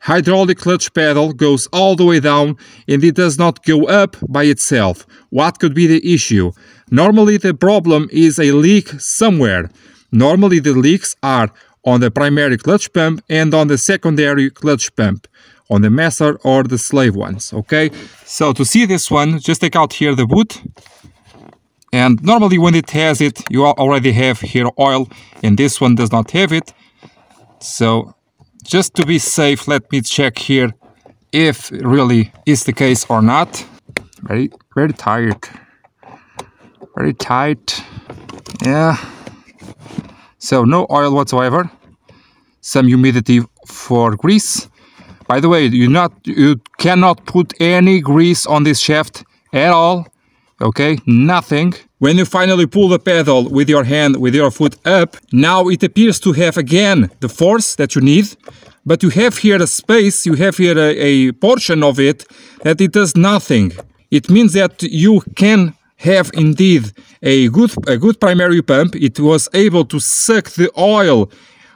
Hydraulic clutch pedal goes all the way down and it does not go up by itself. What could be the issue? Normally the problem is a leak somewhere. Normally the leaks are on the primary clutch pump and on the secondary clutch pump, on the master or the slave ones, okay? So to see this one, just take out here the boot. And normally when it has it, you already have here oil, and this one does not have it. So just to be safe, let me check here if really is the case or not. Very tight. Very tight. Yeah. So no oil whatsoever. Some humidity for grease. By the way, you cannot put any grease on this shaft at all. Okay, nothing. When you finally pull the pedal with your hand, with your foot up, now it appears to have again the force that you need, but you have here a space, you have here a portion of it that it does nothing. It means that you can have indeed a good primary pump. It was able to suck the oil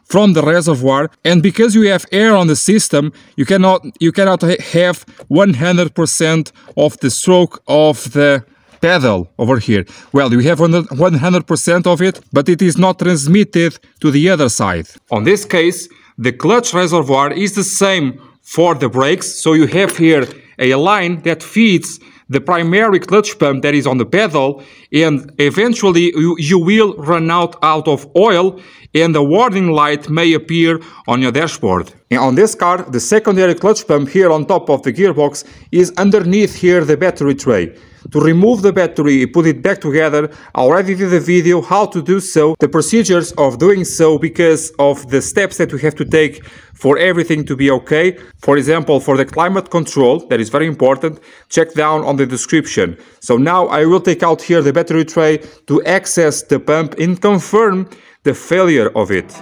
from the reservoir, and because you have air on the system, you cannot have 100% of the stroke of the pedal over here. Well, you have 100% of it, but it is not transmitted to the other side. On this case, the clutch reservoir is the same for the brakes, so you have here a line that feeds the primary clutch pump that is on the pedal, and eventually you will run out of oil, and the warning light may appear on your dashboard. And on this car, the secondary clutch pump here on top of the gearbox is underneath here the battery tray. To remove the battery, put it back together, I already did a video how to do so, the procedures of doing so, because of the steps that we have to take for everything to be okay. For example, for the climate control, that is very important, check down on the description. So now I will take out here the battery tray to access the pump and confirm the failure of it.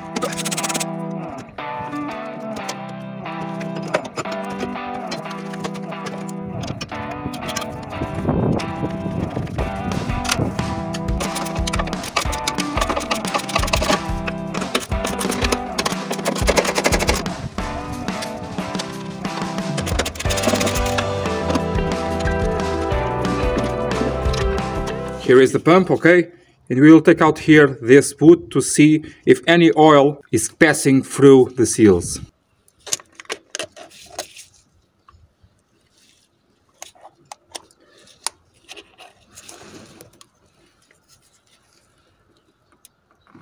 Here is the pump, okay? And we will take out here this boot to see if any oil is passing through the seals.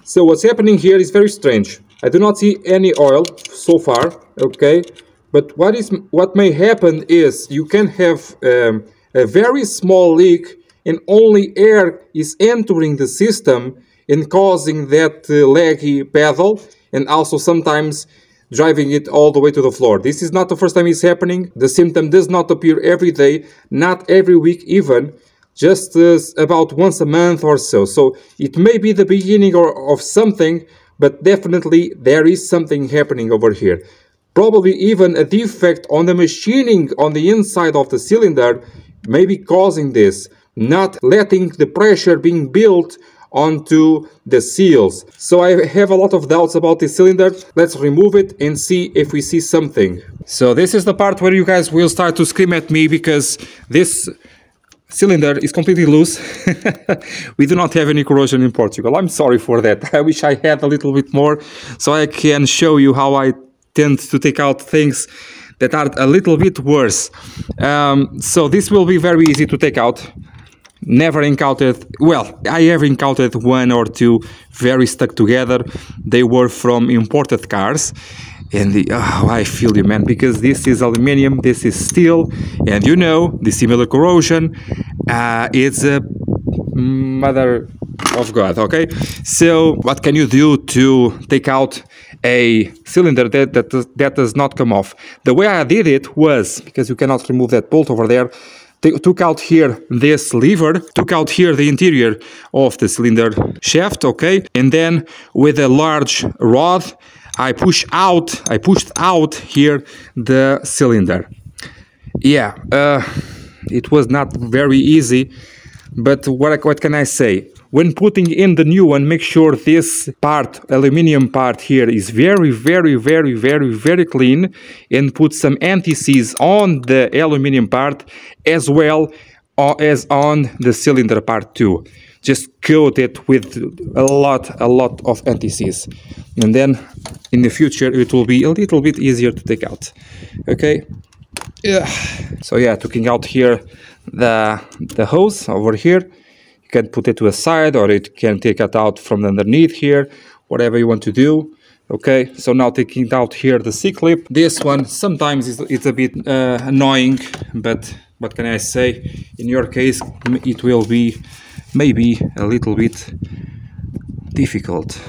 So what's happening here is very strange. I do not see any oil so far, okay? But what may happen is you can have a very small leak, and only air is entering the system and causing that laggy pedal, and also sometimes driving it all the way to the floor. This is not the first time it's happening. The symptom does not appear every day, not every week even, just about once a month or so. So it may be the beginning of something, but definitely there is something happening over here. Probably even a defect on the machining on the inside of the cylinder may be causing this, not letting the pressure being built onto the seals. So I have a lot of doubts about this cylinder. Let's remove it and see if we see something. So this is the part where you guys will start to scream at me because this cylinder is completely loose. We do not have any corrosion in Portugal. I'm sorry for that. I wish I had a little bit more so I can show you how I tend to take out things that are a little bit worse. So this will be very easy to take out. Never encountered, well, I have encountered one or two very stuck together. They were from imported cars, and I feel you, man, because this is aluminium, this is steel, and you know, the similar corrosion, it's a mother of God, okay? So what can you do to take out a cylinder that does not come off? The way I did it was, because you cannot remove that bolt over there, took out here this lever, took out here the interior of the cylinder shaft, okay? And then with a large rod, I pushed out here the cylinder. Yeah, it was not very easy, but what can I say? When putting in the new one, make sure this part, aluminium part here, is very clean, and put some anti-seize on the aluminium part as well as on the cylinder part too. Just coat it with a lot of anti-seize, and then in the future it will be a little bit easier to take out. Okay, yeah. So yeah, taking out here the hose over here, you can put it to a side, or it can take it out from underneath here, whatever you want to do. Okay, so now taking out here the C-clip. This one sometimes it's a bit annoying, but what can I say? In your case, it will be maybe a little bit difficult.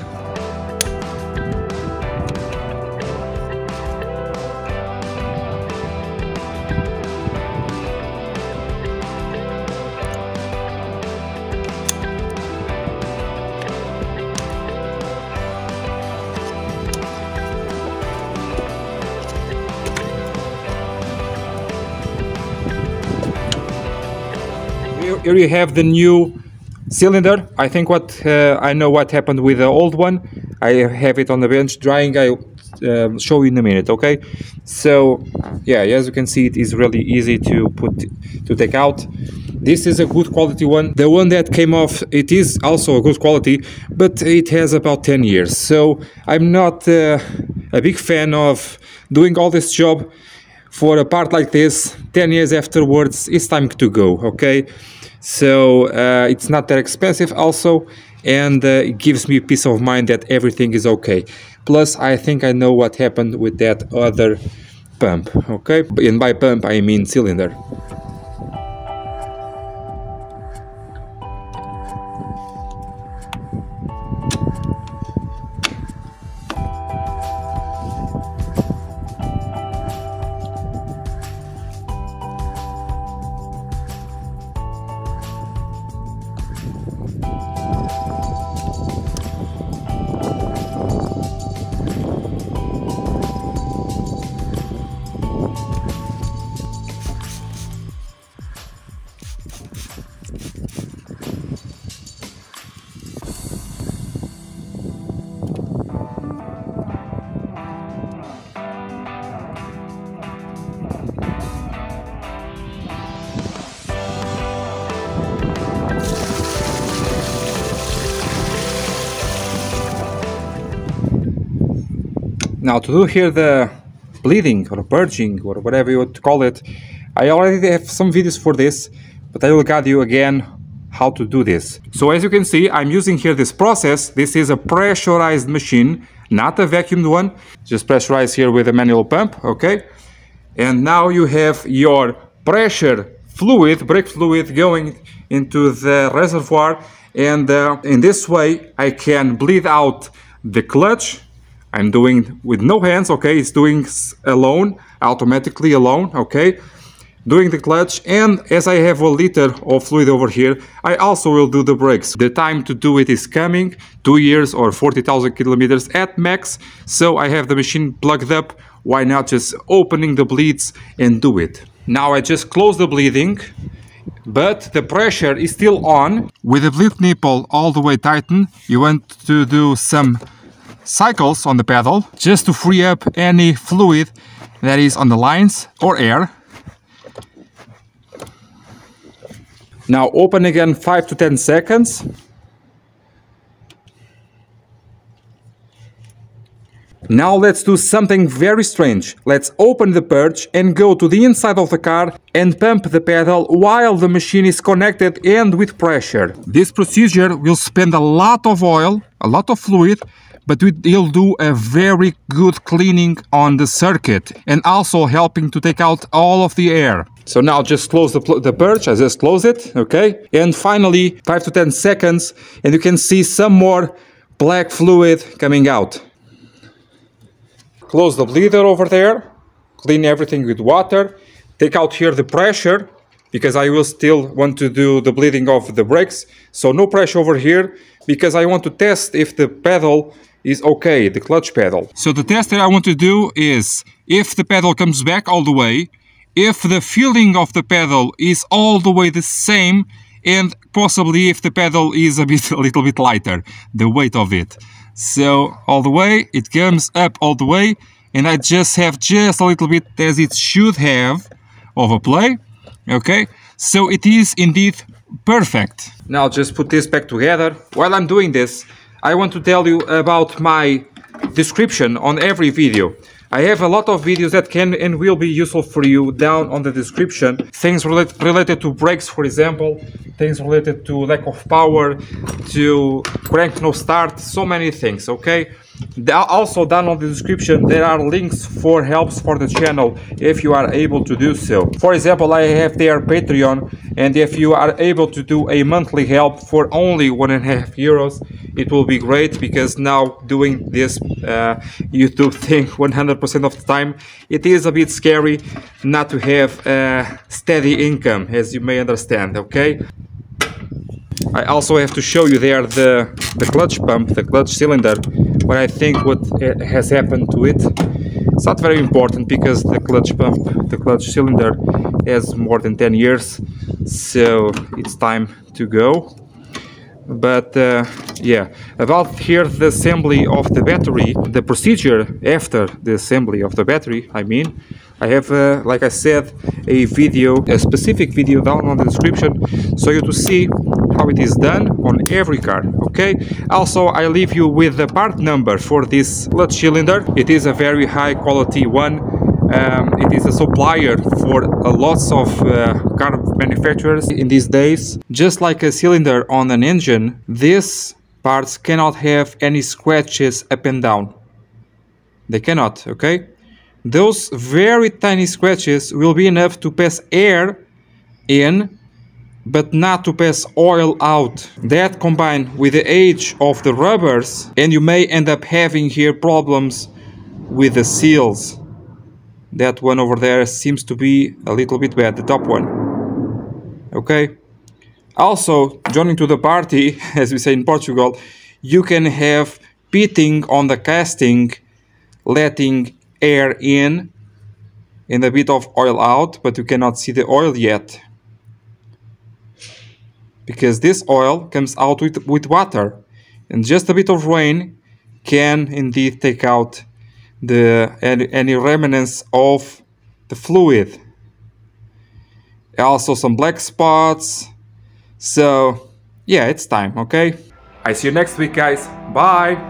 Here you have the new cylinder. I think I know what happened with the old one. I have it on the bench drying. I'll show you in a minute. Okay, so yeah, as you can see, it is really easy to take out. This is a good quality one. The one that came off, it is also a good quality, but it has about 10 years. So I'm not a big fan of doing all this job for a part like this. 10 years afterwards, it's time to go. Okay. So it's not that expensive also, and it gives me peace of mind that everything is okay. Plus I think I know what happened with that other pump. Okay, and by pump I mean cylinder. Now to do here the bleeding or purging or whatever you would call it, I already have some videos for this, but I will guide you again how to do this. So as you can see, I'm using here this process. This is a pressurized machine, not a vacuumed one. Just pressurize here with a manual pump, okay? And now you have your pressure fluid, brake fluid, going into the reservoir, and in this way I can bleed out the clutch. I'm doing with no hands, okay, it's doing alone, automatically alone, okay, doing the clutch, and as I have 1 liter of fluid over here, I also will do the brakes. The time to do it is coming, 2 years or 40,000 kilometers at max, so I have the machine plugged up, why not just opening the bleeds and do it. Now I just close the bleeding, but the pressure is still on. With the bleed nipple all the way tightened, you want to do some cycles on the pedal just to free up any fluid that is on the lines or air. Now open again 5 to 10 seconds. Now let's do something very strange. Let's open the purge and go to the inside of the car and pump the pedal while the machine is connected and with pressure. This procedure will spend a lot of oil, a lot of fluid, but it'll do a very good cleaning on the circuit and also helping to take out all of the air. So now just close the purge. I just close it, okay? And finally 5 to 10 seconds and you can see some more black fluid coming out. Close the bleeder over there, clean everything with water, take out here the pressure, because I will still want to do the bleeding of the brakes, so no pressure over here, because I want to test if the pedal is okay, the clutch pedal. So the test that I want to do is if the pedal comes back all the way, if the feeling of the pedal is all the way the same, and possibly if the pedal is a little bit lighter, the weight of it. So all the way, it comes up all the way, and I just have just a little bit as it should have of a play. Okay, so it is indeed perfect. Now just put this back together. While I'm doing this, I want to tell you about my description on every video. I have a lot of videos that can and will be useful for you down on the description. Things related to brakes, for example, things related to lack of power, to crank no start, so many things, okay? Also down on the description there are links for helps for the channel if you are able to do so. For example, I have their Patreon, and if you are able to do a monthly help for only €1.50, it will be great, because now doing this YouTube thing 100% of the time, it is a bit scary not to have steady income, as you may understand, okay? I also have to show you there the clutch pump, the clutch cylinder, what I think what has happened to it. It's not very important because the clutch pump, the clutch cylinder has more than 10 years, so it's time to go. But yeah, about here the assembly of the battery, the procedure after the assembly of the battery, I mean, I have, like I said, a video, a specific video down on the description, so you to see how it is done on every car, okay? Also, I leave you with the part number for this clutch cylinder. It is a very high quality one. It is a supplier for lots of car manufacturers in these days. Just like a cylinder on an engine, these parts cannot have any scratches up and down. They cannot, okay? Those very tiny scratches will be enough to pass air in, but not to pass oil out. That combined with the age of the rubbers, and you may end up having here problems with the seals. That one over there seems to be a little bit bad, the top one. Okay? Also, joining to the party, as we say in Portugal, you can have pitting on the casting, letting air in and a bit of oil out, but you cannot see the oil yet because this oil comes out with water, and just a bit of rain can indeed take out the any remnants of the fluid. Also some black spots. So yeah, it's time. Okay, I see you next week, guys. Bye.